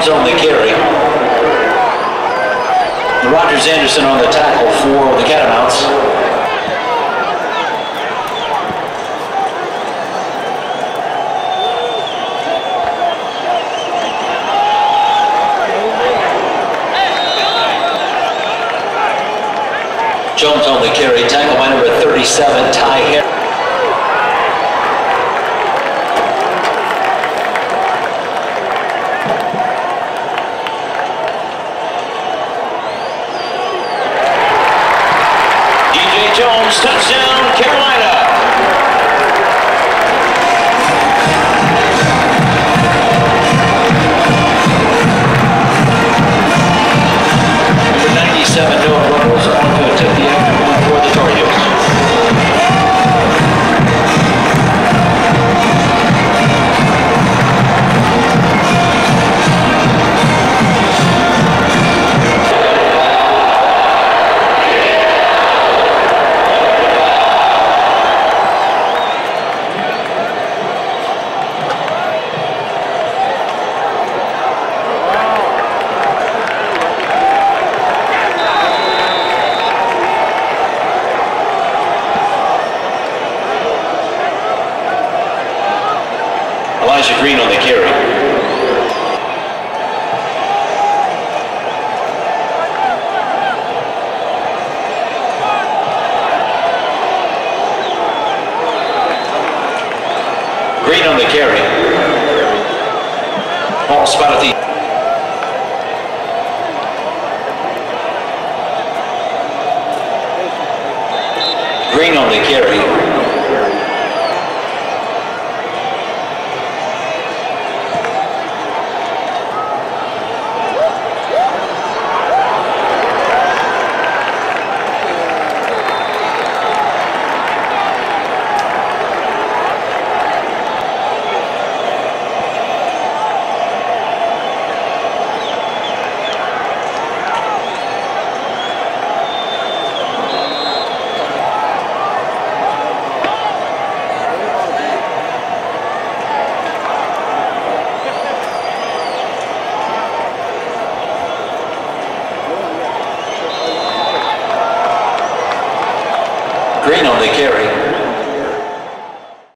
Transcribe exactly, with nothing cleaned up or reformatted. Jones on the carry. And Rogers Anderson on the tackle for the Catamounts. Jones on the carry, tackle by number thirty-seven, Ty Harris. Jones, touchdown, Carolina. Number ninety-seven, Noah Ruggles, on to attempt the extra point for the Tar Heels. Elijah Green on the carry. Green on the carry. Ball spot at the Green on the carry. Green on the carry.